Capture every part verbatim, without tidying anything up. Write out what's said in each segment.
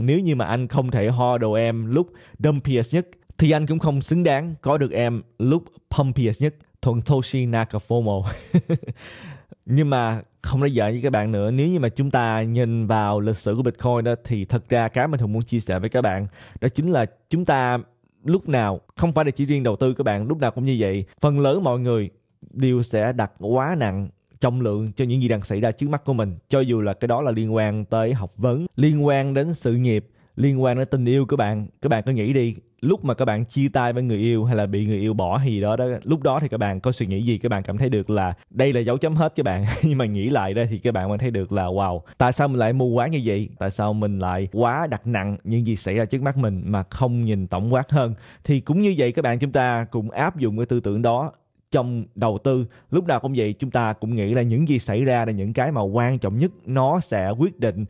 Nếu như mà anh không thể hodl em lúc dumpiest nhất, thì anh cũng không xứng đáng có được em lúc pumpiest nhất. Thuận Toshi Nakafomo. Nhưng mà không nói giỡn với các bạn nữa, nếu như mà chúng ta nhìn vào lịch sử của Bitcoin đó, thì thật ra cái mình thường muốn chia sẻ với các bạn đó chính là chúng ta lúc nào, không phải là chỉ riêng đầu tư các bạn, lúc nào cũng như vậy, phần lớn mọi người đều sẽ đặt quá nặng trọng lượng cho những gì đang xảy ra trước mắt của mình, cho dù là cái đó là liên quan tới học vấn, liên quan đến sự nghiệp, liên quan đến tình yêu của bạn. Các bạn cứ nghĩ đi, lúc mà các bạn chia tay với người yêu hay là bị người yêu bỏ hay gì đó, đó lúc đó thì các bạn có suy nghĩ gì? Các bạn cảm thấy được là đây là dấu chấm hết các bạn. Nhưng mà nghĩ lại đây thì các bạn mới thấy được là wow, tại sao mình lại mù quáng như vậy? Tại sao mình lại quá đặt nặng những gì xảy ra trước mắt mình mà không nhìn tổng quát hơn? Thì cũng như vậy các bạn, chúng ta cũng áp dụng cái tư tưởng đó trong đầu tư. Lúc nào cũng vậy, chúng ta cũng nghĩ là những gì xảy ra là những cái mà quan trọng nhất, nó sẽ quyết định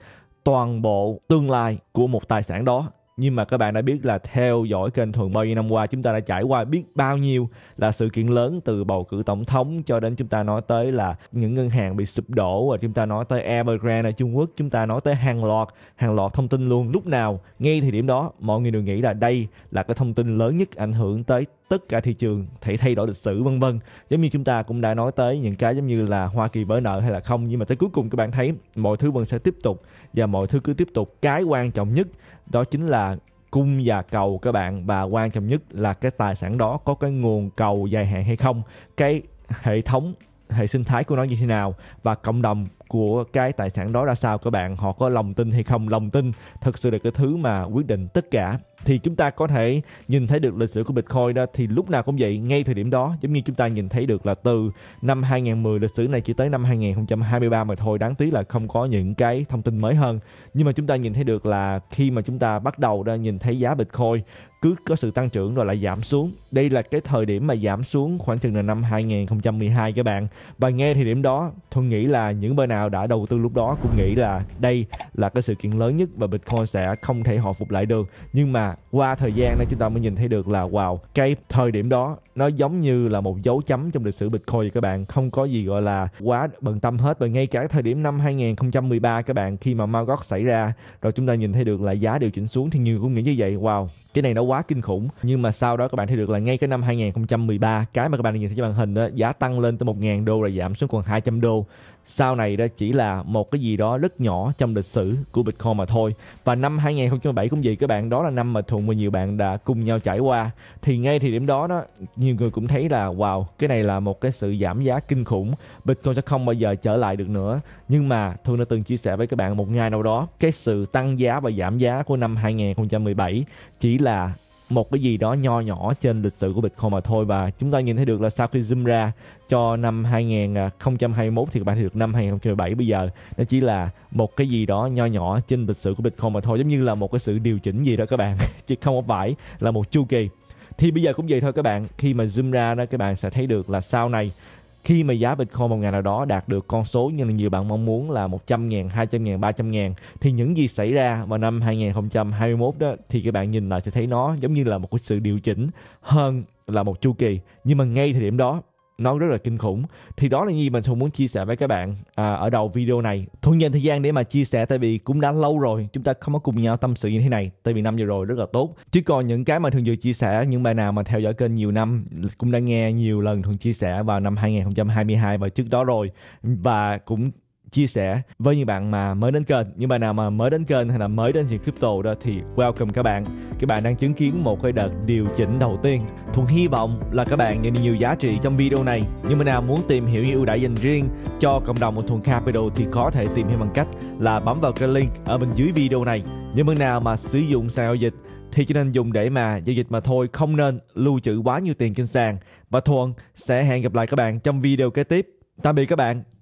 toàn bộ tương lai của một tài sản đó. Nhưng mà các bạn đã biết là theo dõi kênh Thuận bao nhiêu năm qua, chúng ta đã trải qua biết bao nhiêu là sự kiện lớn, từ bầu cử tổng thống cho đến chúng ta nói tới là những ngân hàng bị sụp đổ, và chúng ta nói tới Evergrande ở Trung Quốc, chúng ta nói tới hàng loạt, hàng loạt thông tin luôn. Lúc nào, ngay thời điểm đó, mọi người đều nghĩ là đây là cái thông tin lớn nhất ảnh hưởng tới tất cả thị trường, thể thay đổi lịch sử vân vân. Giống như chúng ta cũng đã nói tới những cái giống như là Hoa Kỳ vỡ nợ hay là không, nhưng mà tới cuối cùng các bạn thấy mọi thứ vẫn sẽ tiếp tục và mọi thứ cứ tiếp tục. Cái quan trọng nhất đó chính là cung và cầu các bạn, và quan trọng nhất là cái tài sản đó có cái nguồn cầu dài hạn hay không, cái hệ thống hệ sinh thái của nó như thế nào, và cộng đồng của cái tài sản đó ra sao các bạn, họ có lòng tin hay không. Lòng tin thật sự là cái thứ mà quyết định tất cả. Thì chúng ta có thể nhìn thấy được lịch sử của Bitcoin đó, thì lúc nào cũng vậy, ngay thời điểm đó, giống như chúng ta nhìn thấy được là từ năm hai nghìn mười, lịch sử này chỉ tới năm hai nghìn không trăm hai mươi ba mà thôi, đáng tiếc là không có những cái thông tin mới hơn. Nhưng mà chúng ta nhìn thấy được là khi mà chúng ta bắt đầu đã nhìn thấy giá Bitcoin cứ có sự tăng trưởng rồi lại giảm xuống. Đây là cái thời điểm mà giảm xuống khoảng chừng là năm hai nghìn không trăm mười hai các bạn. Và nghe thời điểm đó, Thuận nghĩ là những bên nào đã đầu tư lúc đó cũng nghĩ là đây là cái sự kiện lớn nhất và Bitcoin sẽ không thể hồi phục lại được. Nhưng mà qua thời gian đó chúng ta mới nhìn thấy được là wow, cái thời điểm đó nó giống như là một dấu chấm trong lịch sử Bitcoin vậy các bạn. Không có gì gọi là quá bận tâm hết. Và ngay cả thời điểm năm hai nghìn không trăm mười ba các bạn, khi mà Margot xảy ra rồi chúng ta nhìn thấy được là giá điều chỉnh xuống, thì nhiều cũng nghĩ như vậy, wow, cái này nó quá kinh khủng. Nhưng mà sau đó các bạn thấy được là ngay cái năm hai nghìn không trăm mười ba, cái mà các bạn nhìn thấy trên màn hình đó, giá tăng lên tới một nghìn đô rồi giảm xuống còn hai trăm đô. Sau này đó chỉ là một cái gì đó rất nhỏ trong lịch sử của Bitcoin mà thôi. Và năm hai nghìn không trăm mười bảy cũng vậy các bạn, đó là năm mà Thuận và nhiều bạn đã cùng nhau trải qua. Thì ngay thì điểm đó đó, nhiều người cũng thấy là wow, cái này là một cái sự giảm giá kinh khủng, Bitcoin sẽ không bao giờ trở lại được nữa. Nhưng mà Thuận đã từng chia sẻ với các bạn một ngày nào đó, cái sự tăng giá và giảm giá của năm hai nghìn không trăm mười bảy chỉ là một cái gì đó nho nhỏ trên lịch sử của Bitcoin mà thôi. Và chúng ta nhìn thấy được là sau khi zoom ra cho năm hai nghìn không trăm hai mươi mốt thì các bạn thấy được năm hai nghìn không trăm mười bảy bây giờ nó chỉ là một cái gì đó nho nhỏ trên lịch sử của Bitcoin mà thôi, giống như là một cái sự điều chỉnh gì đó các bạn, chứ không phải là một chu kỳ. Thì bây giờ cũng vậy thôi các bạn, khi mà zoom ra đó các bạn sẽ thấy được là sau này khi mà giá Bitcoin một ngày nào đó đạt được con số như là nhiều bạn mong muốn là một trăm ngàn, hai trăm ngàn, ba trăm ngàn, thì những gì xảy ra vào năm hai nghìn không trăm hai mươi mốt đó thì các bạn nhìn lại sẽ thấy nó giống như là một cái sự điều chỉnh hơn là một chu kỳ. Nhưng mà ngay thời điểm đó nó rất là kinh khủng. Thì đó là những gì mình Thuận muốn chia sẻ với các bạn à, ở đầu video này. Thuận dành thời gian để mà chia sẻ, tại vì cũng đã lâu rồi chúng ta không có cùng nhau tâm sự như thế này, tại vì năm vừa rồi rất là tốt. Chứ còn những cái mà Thuận vừa chia sẻ, những bạn nào mà theo dõi kênh nhiều năm cũng đã nghe nhiều lần Thuận chia sẻ vào năm hai nghìn không trăm hai mươi hai và trước đó rồi, và cũng chia sẻ với những bạn mà mới đến kênh. Những bạn nào mà mới đến kênh hay là mới đến chuyện crypto đó thì welcome các bạn. Các bạn đang chứng kiến một cái đợt điều chỉnh đầu tiên. Thuận hy vọng là các bạn nhận được nhiều giá trị trong video này. Những bạn nào muốn tìm hiểu những ưu đãi dành riêng cho cộng đồng của Thuận Capital thì có thể tìm hiểu bằng cách là bấm vào cái link ở bên dưới video này. Những bạn nào mà sử dụng sàn giao dịch thì chỉ nên dùng để mà giao dịch mà thôi, không nên lưu trữ quá nhiều tiền trên sàn. Và Thuận sẽ hẹn gặp lại các bạn trong video kế tiếp. Tạm biệt các bạn.